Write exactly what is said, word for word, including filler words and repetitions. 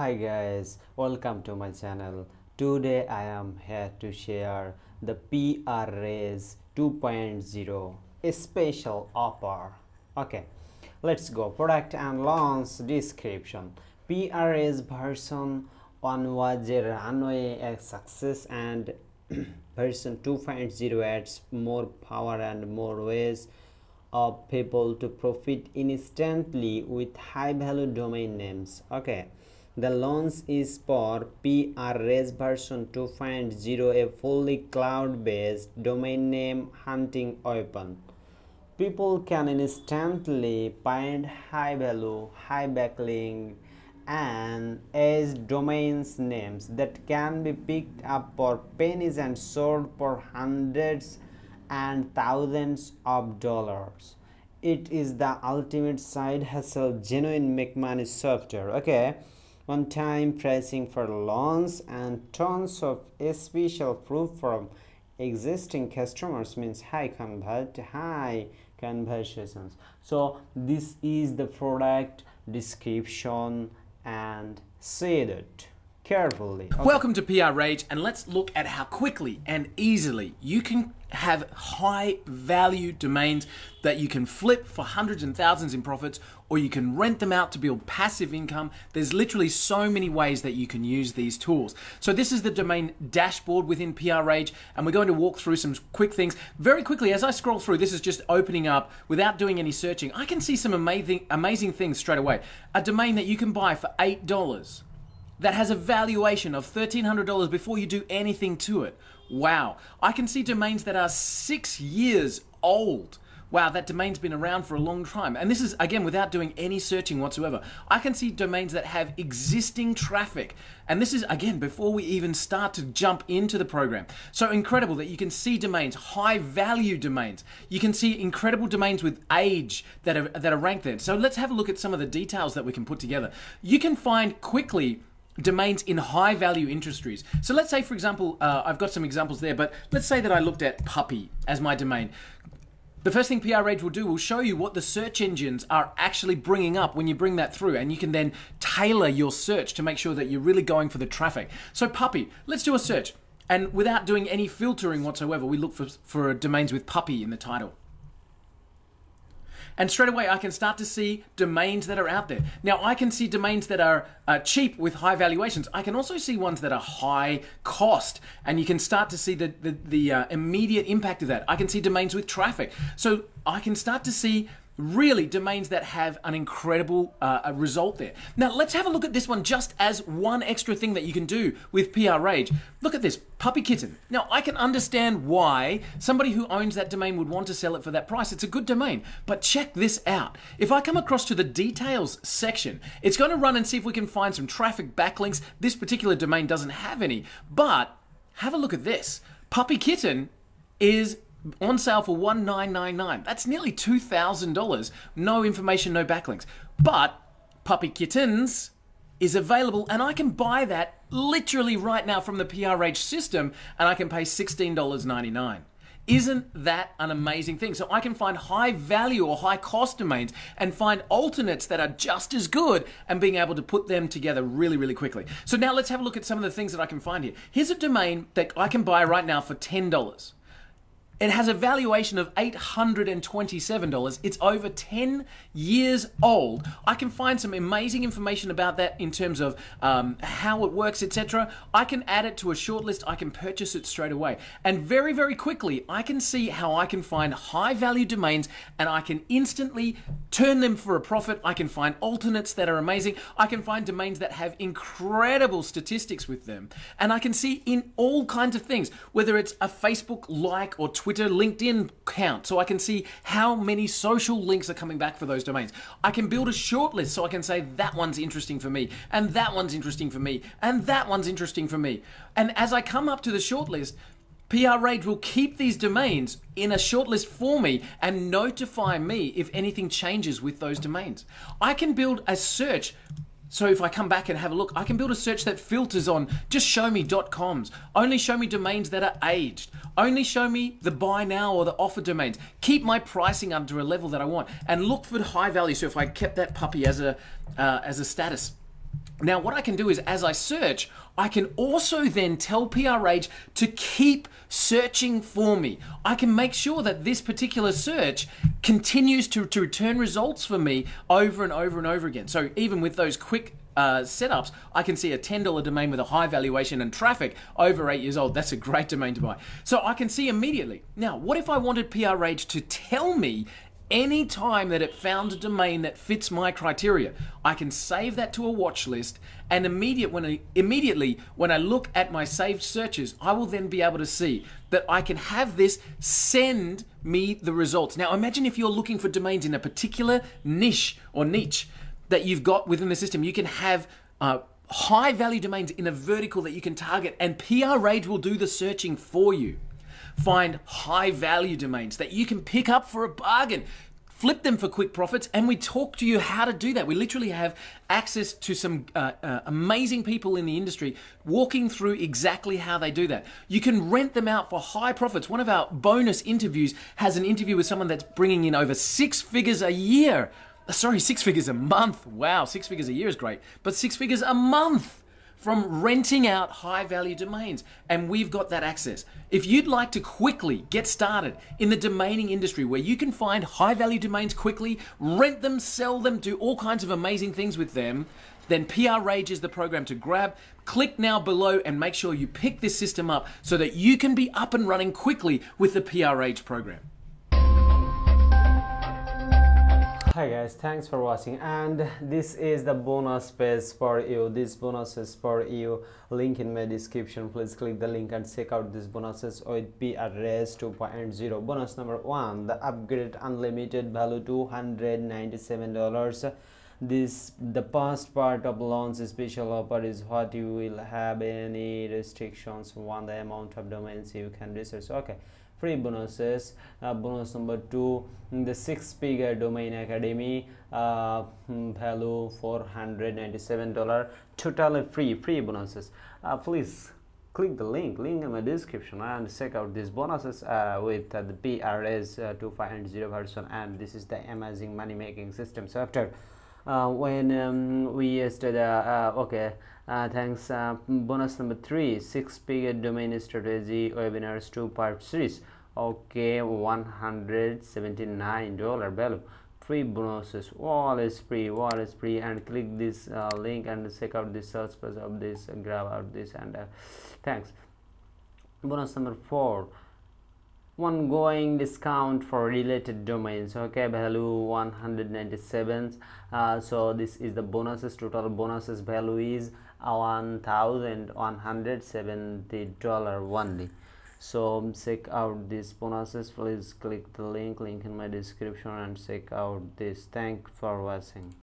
Hi guys, welcome to my channel. Today I am here to share the P R Rage two point oh a special offer. Okay, let's go. Product and launch description. P R Rage version one was a runway a success, and version two point oh adds more power and more ways of people to profit instantly with high value domain names. Okay, the launch is for P R Rage version two point oh, a fully cloud-based domain name hunting weapon. People can instantly find high value, high backlink and edge domains names that can be picked up for pennies and sold for hundreds and thousands of dollars. It is the ultimate side hustle, genuine make money software. Okay, one time pricing for launch and tons of special proof from existing customers means high convert high conversions. So this is the product description and see it carefully. Okay. Welcome to P R Rage, and let's look at how quickly and easily you can have high value domains that you can flip for hundreds and thousands in profits, or you can rent them out to build passive income. There's literally so many ways that you can use these tools. So this is the domain dashboard within P R Rage, and we're going to walk through some quick things. Very quickly, as I scroll through, this is just opening up without doing any searching. I can see some amazing, amazing things straight away. A domain that you can buy for eight dollars. That has a valuation of thirteen hundred dollars before you do anything to it. Wow. I can see domains that are six years old. Wow, that domain's been around for a long time. And this is, again, without doing any searching whatsoever. I can see domains that have existing traffic. And this is, again, before we even start to jump into the program. So incredible that you can see domains, high value domains. You can see incredible domains with age that are, that are ranked there. So let's have a look at some of the details that we can put together. You can find quickly domains in high value industries. So let's say, for example, uh, I've got some examples there, but let's say that I looked at puppy as my domain. The first thing P R Rage will do will show you what the search engines are actually bringing up when you bring that through, and you can then tailor your search to make sure that you're really going for the traffic. So puppy, let's do a search, and without doing any filtering whatsoever, we look for, for domains with puppy in the title. And straight away, I can start to see domains that are out there. Now, I can see domains that are uh, cheap with high valuations. I can also see ones that are high cost, and you can start to see the, the, the uh, immediate impact of that. I can see domains with traffic. So I can start to see really domains that have an incredible uh, result there. Now, let's have a look at this one just as one extra thing that you can do with P R Rage. Look at this, puppy kitten. Now, I can understand why somebody who owns that domain would want to sell it for that price. It's a good domain, but check this out. If I come across to the details section, it's going to run and see if we can find some traffic backlinks. This particular domain doesn't have any, but have a look at this. Puppy kitten is on sale for one thousand nine hundred ninety-nine dollars. That's nearly two thousand dollars. No information, no backlinks. But puppy kittens is available, and I can buy that literally right now from the P R Rage system, and I can pay sixteen dollars and ninety-nine cents. Isn't that an amazing thing? So I can find high value or high cost domains and find alternates that are just as good, and being able to put them together really, really quickly. So now let's have a look at some of the things that I can find here. Here's a domain that I can buy right now for ten dollars. It has a valuation of eight hundred twenty-seven dollars. It's over ten years old. I can find some amazing information about that in terms of um, how it works, et cetera. I can add it to a shortlist. I can purchase it straight away. And very, very quickly, I can see how I can find high value domains, and I can instantly turn them for a profit. I can find alternates that are amazing. I can find domains that have incredible statistics with them. And I can see in all kinds of things, whether it's a Facebook like or Twitter Twitter, LinkedIn count, so I can see how many social links are coming back for those domains. I can build a shortlist, so I can say that one's interesting for me, and that one's interesting for me, and that one's interesting for me. And as I come up to the shortlist, P R Rage will keep these domains in a shortlist for me and notify me if anything changes with those domains. I can build a search. So if I come back and have a look, I can build a search that filters on just show me .coms, only show me domains that are aged, only show me the buy now or the offer domains, keep my pricing under a level that I want, and look for high value. So if I kept that puppy as a, uh, as a status, Now, what I can do is, as I search, I can also then tell P R Rage to keep searching for me. I can make sure that this particular search continues to, to return results for me over and over and over again. So even with those quick Uh, setups, I can see a ten dollar domain with a high valuation and traffic over eight years old. That's a great domain to buy. So I can see immediately. Now, what if I wanted P R Rage to tell me any time that it found a domain that fits my criteria? I can save that to a watch list, and immediate when I, immediately when I look at my saved searches, I will then be able to see that I can have this send me the results. Now, imagine if you're looking for domains in a particular niche or niche that you've got within the system. You can have uh, high value domains in a vertical that you can target, and P R Rage will do the searching for you. Find high value domains that you can pick up for a bargain, flip them for quick profits, and we talk to you how to do that. We literally have access to some uh, uh, amazing people in the industry walking through exactly how they do that. You can rent them out for high profits. One of our bonus interviews has an interview with someone that's bringing in over six figures a year. Sorry, six figures a month. Wow, six figures a year is great, but six figures a month from renting out high value domains, and we've got that access. If you'd like to quickly get started in the domaining industry where you can find high value domains quickly, rent them, sell them, do all kinds of amazing things with them, then P R Rage is the program to grab. Click now below and make sure you pick this system up so that you can be up and running quickly with the P R Rage program. Hi guys, thanks for watching, and this is the bonus page for you. This bonus is for you, link in my description. Please click the link and check out these bonuses with P R Rage two point oh. Bonus number one, the upgrade unlimited value two hundred ninety-seven dollars. This the past part of launch special offer is what you will have any restrictions on the amount of domains you can research. Okay. Free bonuses. Uh, bonus number two, the six-figure domain academy, uh, value four hundred ninety-seven dollars, totally free. Free bonuses. Uh, please click the link, link in my description, and check out these bonuses uh, with uh, the P R Rage uh, two point oh version. And this is the amazing money-making system. So after uh, when um, we yesterday, uh, uh, okay. Uh, thanks. Uh, bonus number three, six-figure domain strategy webinars two-part series. Okay, one hundred seventy-nine dollar value. Free bonuses. All is free. All is free. And click this uh, link and check out the search page of this. Uh, grab out this and uh, thanks. Bonus number four, ongoing discount for related domains. Okay, value one hundred ninety-seven. Uh, so this is the bonuses. Total bonuses value is one thousand one hundred seventy dollars only. So check out these bonuses. Please click the link, link in my description, and check out this. Thanks for watching.